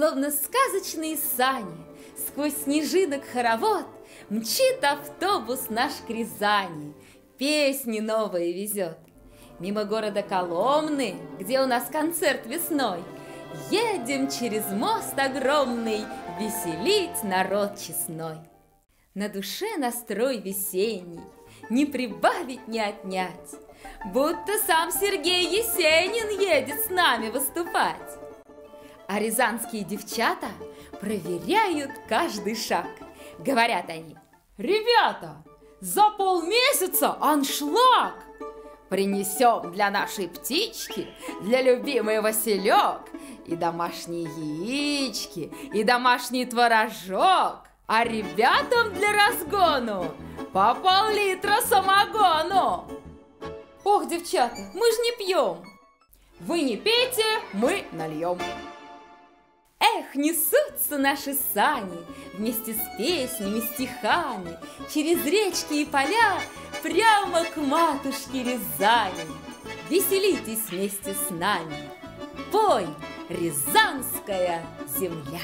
Словно сказочные сани, сквозь снежинок хоровод мчит автобус наш к Рязани, песни новые везет. Мимо города Коломны, где у нас концерт весной, едем через мост огромный веселить народ честной. На душе настрой весенний, не прибавить, не отнять, будто сам Сергей Есенин едет с нами выступать. А рязанские девчата проверяют каждый шаг. Говорят они: ребята, за полмесяца аншлаг! Принесем для нашей птички, для любимой Василек, и домашние яички, и домашний творожок. А ребятам для разгону по пол-литра самогону. Ох, девчата, мы ж не пьем. Вы не пейте, мы нальем. Эх, несутся наши сани вместе с песнями, стихами через речки и поля прямо к матушке Рязани. Веселитесь вместе с нами, пой, рязанская земля!